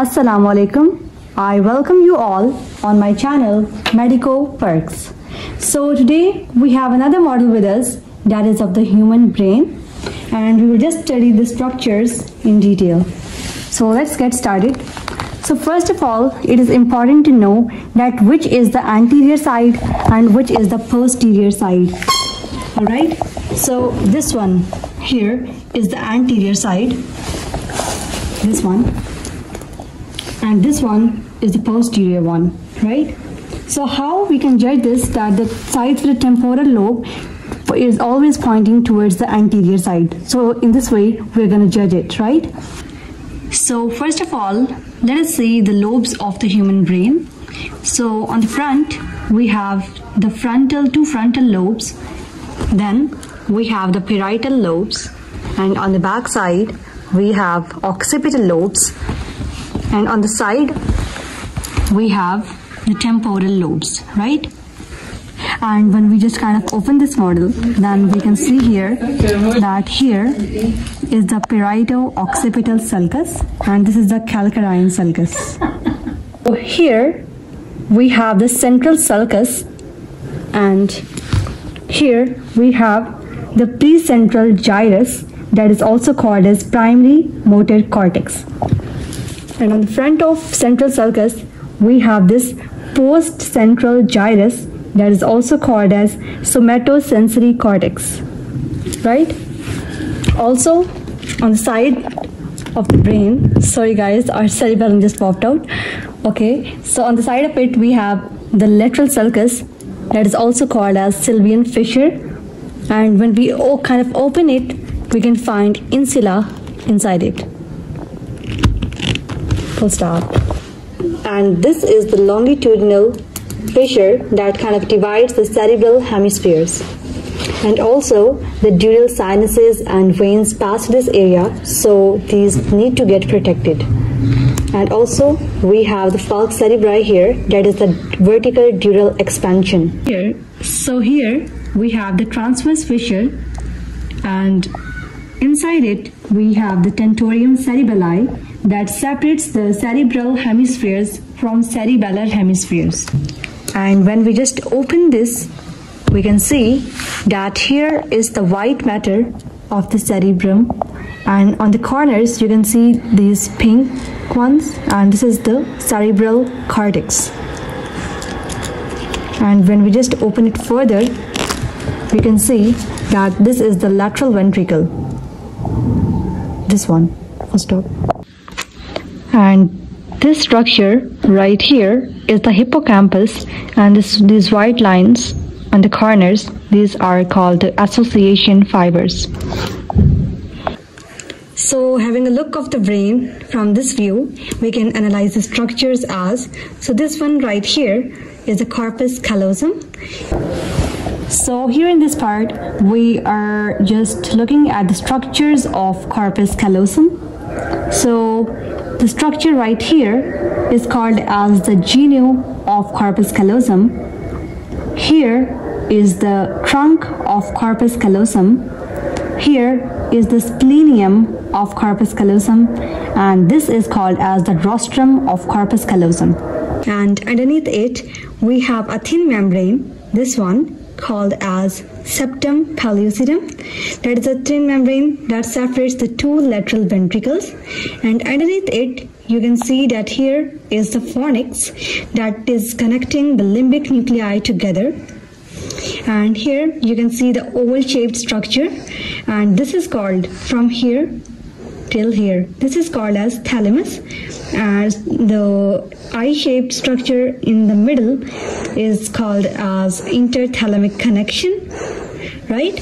Assalamu alaikum. I welcome you all on my channel Medico Perks. So today we have another model with us, that is of the human brain, and we will just study the structures in detail. So let's get started. So first of all, it is important to know that which is the anterior side and which is the posterior side. Alright, so this one here is the anterior side, this one, and this one is the posterior one, right? So how we can judge this, that the sides of the temporal lobe is always pointing towards the anterior side. So in this way we're going to judge it, right? So first of all, let us see the lobes of the human brain. So on the front we have the two frontal lobes, then we have the parietal lobes, and on the back side we have occipital lobes, and on the side we have the temporal lobes, right? And when we just kind of open this model, then we can see here that here is the parieto-occipital sulcus and this is the calcarine sulcus. So here we have the central sulcus and here we have the precentral gyrus, that is also called as primary motor cortex. And on the front of central sulcus we have this post-central gyrus, that is also called as somatosensory cortex, right? Also on the side of the brain, sorry guys, our cerebellum just popped out. Okay, so on the side of it we have the lateral sulcus, that is also called as Sylvian fissure, and when we kind of open it we can find insula inside it, full stop. And this is the longitudinal fissure that kind of divides the cerebral hemispheres, and also the dural sinuses and veins pass this area, so these need to get protected. And also we have the falx cerebri here, that is the vertical dural expansion here. So here we have the transverse fissure, and inside it we have the tentorium cerebelli that separates the cerebral hemispheres from cerebellar hemispheres. And when we just open this, we can see that here is the white matter of the cerebrum, and on the corners you can see these pink ones, and this is the cerebral cortex. And when we just open it further, we can see that this is the lateral ventricle, this one, first up. And this structure right here is the hippocampus, and these white lines on the corners, these are called the association fibers. So having a look of the brain from this view, we can analyze the structures as, so this one right here is the corpus callosum. So here in this part we are just looking at the structures of corpus callosum. So the structure right here is called as the genu of corpus callosum. Here is the trunk of corpus callosum. Here is the splenium of corpus callosum, and this is called as the rostrum of corpus callosum. And underneath it we have a thin membrane, this one called as septum pellucidum, that is a thin membrane that separates the two lateral ventricles. And underneath it you can see that here is the fornix that is connecting the limbic nuclei together, and here you can see the oval shaped structure, and this is called, from here till here, this is called as thalamus. As the eye-shaped structure in the middle is called as interthalamic connection, right?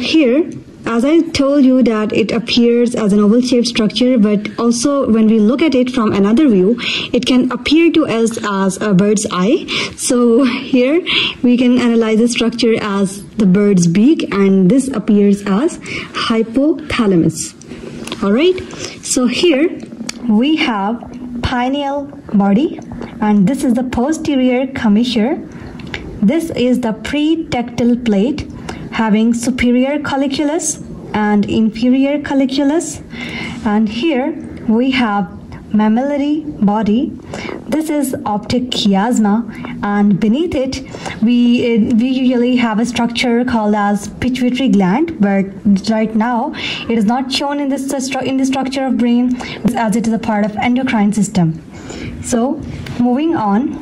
Here, as I told you that it appears as an oval-shaped structure, but also when we look at it from another view, it can appear to us as a bird's eye. So here we can analyze the structure as the bird's beak, and this appears as hypothalamus. All right, so here we have pineal body, and this is the posterior commissure. This is the pretectal plate having superior colliculus and inferior colliculus, and here we have mammillary body. This is optic chiasma, and beneath it we usually have a structure called as pituitary gland, but right now it is not shown in this structure of brain as it is a part of endocrine system. So moving on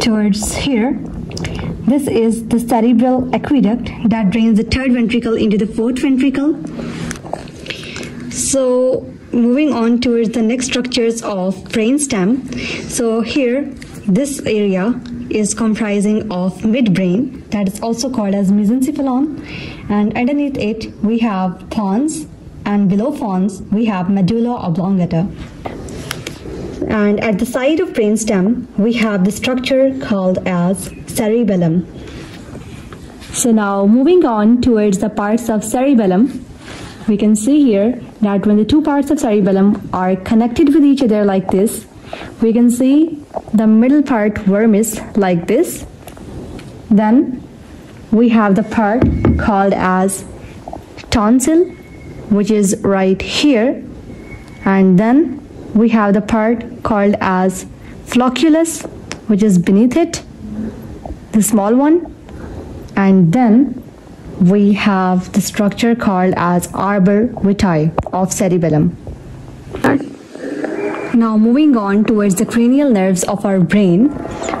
towards here, this is the cerebral aqueduct that drains the third ventricle into the fourth ventricle. So moving on towards the next structures of brainstem. So here, this area is comprising of midbrain, that is also called as mesencephalon, and underneath it we have pons, and below pons we have medulla oblongata. And at the side of brainstem we have the structure called as cerebellum. So now moving on towards the parts of cerebellum, we can see here that when the two parts of cerebellum are connected with each other like this, we can see the middle part vermis like this. Then we have the part called as tonsil, which is right here, and then we have the part called as flocculus, which is beneath it, the small one, and then we have the structure called as arbor vitae of cerebellum. Now moving on towards the cranial nerves of our brain,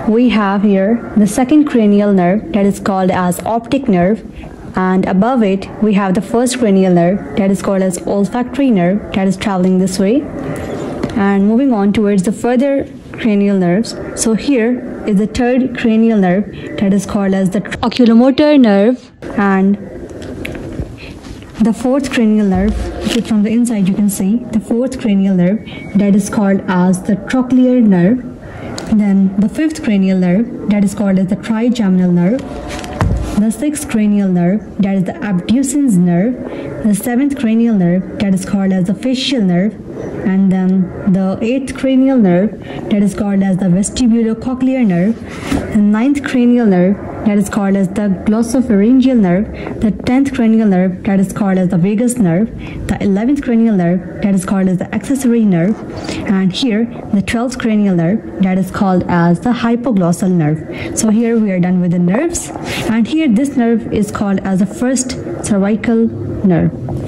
we have here the second cranial nerve that is called as optic nerve, and above it we have the first cranial nerve that is called as olfactory nerve that is traveling this way. And moving on towards the further cranial nerves, so here is the third cranial nerve that is called as the oculomotor nerve, and the fourth cranial nerve, from the inside you can see the fourth cranial nerve that is called as the trochlear nerve, and then the fifth cranial nerve that is called as the trigeminal nerve, the sixth cranial nerve that is the abducens nerve, the seventh cranial nerve that is called as the facial nerve, and then the eighth cranial nerve that is called as the vestibulocochlear nerve, the ninth cranial nerve that is called as the glossopharyngeal nerve, the 10th cranial nerve that is called as the vagus nerve, the 11th cranial nerve that is called as the accessory nerve, and here the 12th cranial nerve that is called as the hypoglossal nerve. So here we are done with the nerves, and here this nerve is called as the first cervical nerve.